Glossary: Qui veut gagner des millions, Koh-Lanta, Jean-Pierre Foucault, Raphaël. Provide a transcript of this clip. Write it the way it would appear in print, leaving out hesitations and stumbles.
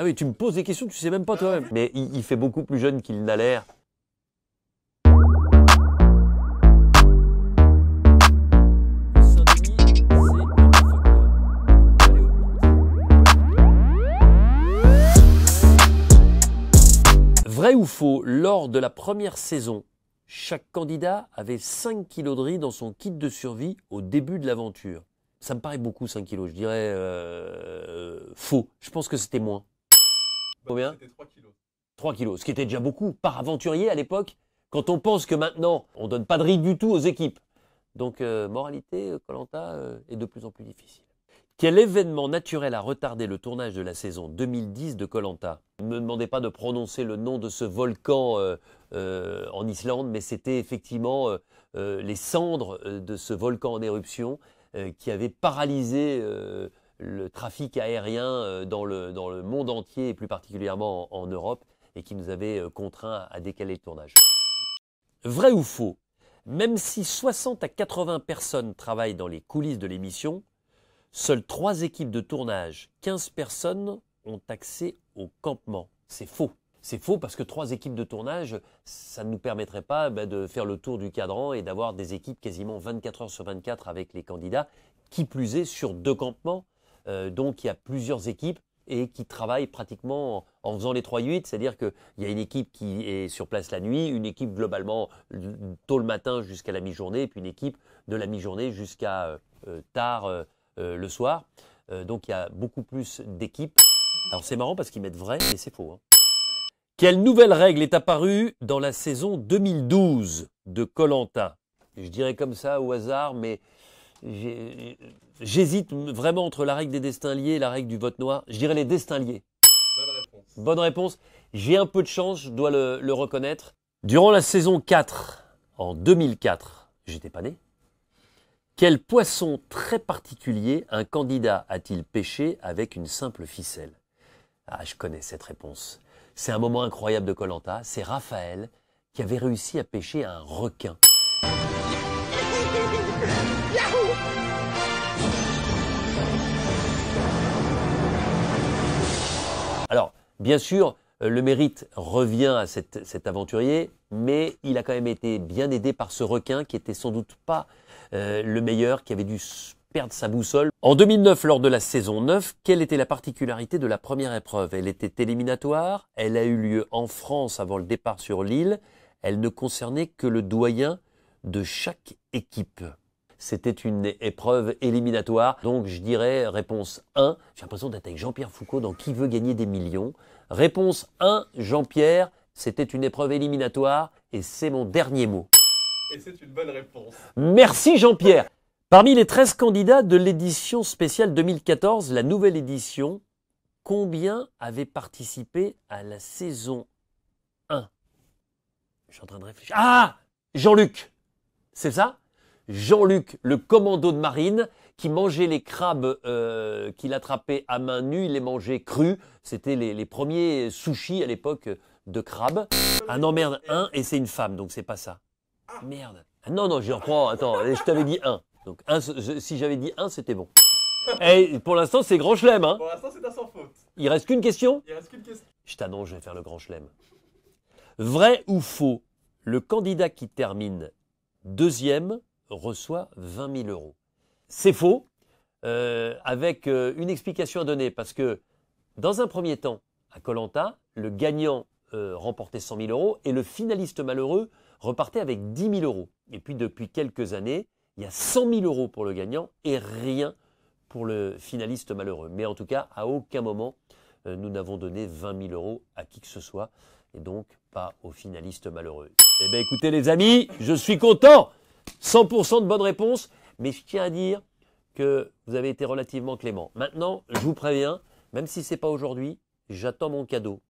Ah oui, tu me poses des questions que tu sais même pas toi-même. Mais il fait beaucoup plus jeune qu'il n'a l'air. Vrai ou faux, lors de la première saison, chaque candidat avait 5 kilos de riz dans son kit de survie au début de l'aventure. Ça me paraît beaucoup 5 kilos, je dirais faux. Je pense que c'était moins. Combien ? C'était 3 kilos. 3 kilos, ce qui était déjà beaucoup par aventurier à l'époque, quand on pense que maintenant, on ne donne pas de riz du tout aux équipes. Donc, moralité, Koh-Lanta est de plus en plus difficile. Quel événement naturel a retardé le tournage de la saison 2010 de Koh-Lanta? Ne me demandez pas de prononcer le nom de ce volcan en Islande, mais c'était effectivement les cendres de ce volcan en éruption qui avait paralysé le trafic aérien dans le monde entier, et plus particulièrement en Europe, et qui nous avait contraints à décaler le tournage. Vrai ou faux? Même si 60 à 80 personnes travaillent dans les coulisses de l'émission, seules 3 équipes de tournage, 15 personnes, ont accès au campement. C'est faux. C'est faux parce que 3 équipes de tournage, ça ne nous permettrait pas de faire le tour du cadran et d'avoir des équipes quasiment 24 heures sur 24 avec les candidats, qui plus est sur 2 campements. Donc il y a plusieurs équipes et qui travaillent pratiquement en faisant les 3-8, c'est-à-dire qu'il y a une équipe qui est sur place la nuit, une équipe globalement tôt le matin jusqu'à la mi-journée, et puis une équipe de la mi-journée jusqu'à tard le soir. Donc il y a beaucoup plus d'équipes. Alors c'est marrant parce qu'ils mettent vrai, mais c'est faux. Hein. Quelle nouvelle règle est apparue dans la saison 2012 de Koh-Lanta? Je dirais comme ça au hasard, mais j'hésite vraiment entre la règle des destins liés et la règle du vote noir. Je dirais les destins liés. Bonne réponse. Bonne réponse. J'ai un peu de chance, je dois le reconnaître. Durant la saison 4, en 2004, j'étais pas né. Quel poisson très particulier un candidat a-t-il pêché avec une simple ficelle? Ah, je connais cette réponse. C'est un moment incroyable de Koh-Lanta. C'est Raphaël qui avait réussi à pêcher un requin. Alors, bien sûr, le mérite revient à cet aventurier, mais il a quand même été bien aidé par ce requin qui était sans doute pas le meilleur, qui avait dû perdre sa boussole. En 2009, lors de la saison 9, quelle était la particularité de la première épreuve? Elle était éliminatoire, elle a eu lieu en France avant le départ sur l'île, elle ne concernait que le doyen de chaque équipe. C'était une épreuve éliminatoire, donc je dirais réponse 1. J'ai l'impression d'être avec Jean-Pierre Foucault dans Qui veut gagner des millions. Réponse 1, Jean-Pierre, c'était une épreuve éliminatoire et c'est mon dernier mot. Et c'est une bonne réponse. Merci Jean-Pierre. Parmi les 13 candidats de l'édition spéciale 2014, la nouvelle édition, combien avaient participé à la saison 1? Je suis en train de réfléchir. Ah, Jean-Luc, c'est ça? Jean-Luc, le commando de marine, qui mangeait les crabes qu'il attrapait à main nue, il les mangeait crus. C'était les premiers sushis à l'époque de crabes. Ah non, merde, un, et c'est une femme, donc c'est pas ça. Merde. Ah non, non, j'y reprends, attends, je t'avais dit un. Donc un, si j'avais dit un, c'était bon. Et pour l'instant, c'est grand chelem, hein. Pour l'instant, c'est un sans faute. Il reste qu'une question? Il reste qu'une question. Je t'annonce, je vais faire le grand chelem. Vrai ou faux, le candidat qui termine deuxième reçoit 20 000 euros. C'est faux, avec une explication à donner, parce que dans un premier temps, à Koh-Lanta, le gagnant remportait 100 000 euros et le finaliste malheureux repartait avec 10 000 euros. Et puis depuis quelques années, il y a 100 000 euros pour le gagnant et rien pour le finaliste malheureux. Mais en tout cas, à aucun moment, nous n'avons donné 20 000 euros à qui que ce soit, et donc pas au finaliste malheureux. Eh bien écoutez les amis, je suis content! 100% de bonnes réponses, mais je tiens à dire que vous avez été relativement clément. Maintenant, je vous préviens, même si ce n'est pas aujourd'hui, j'attends mon cadeau.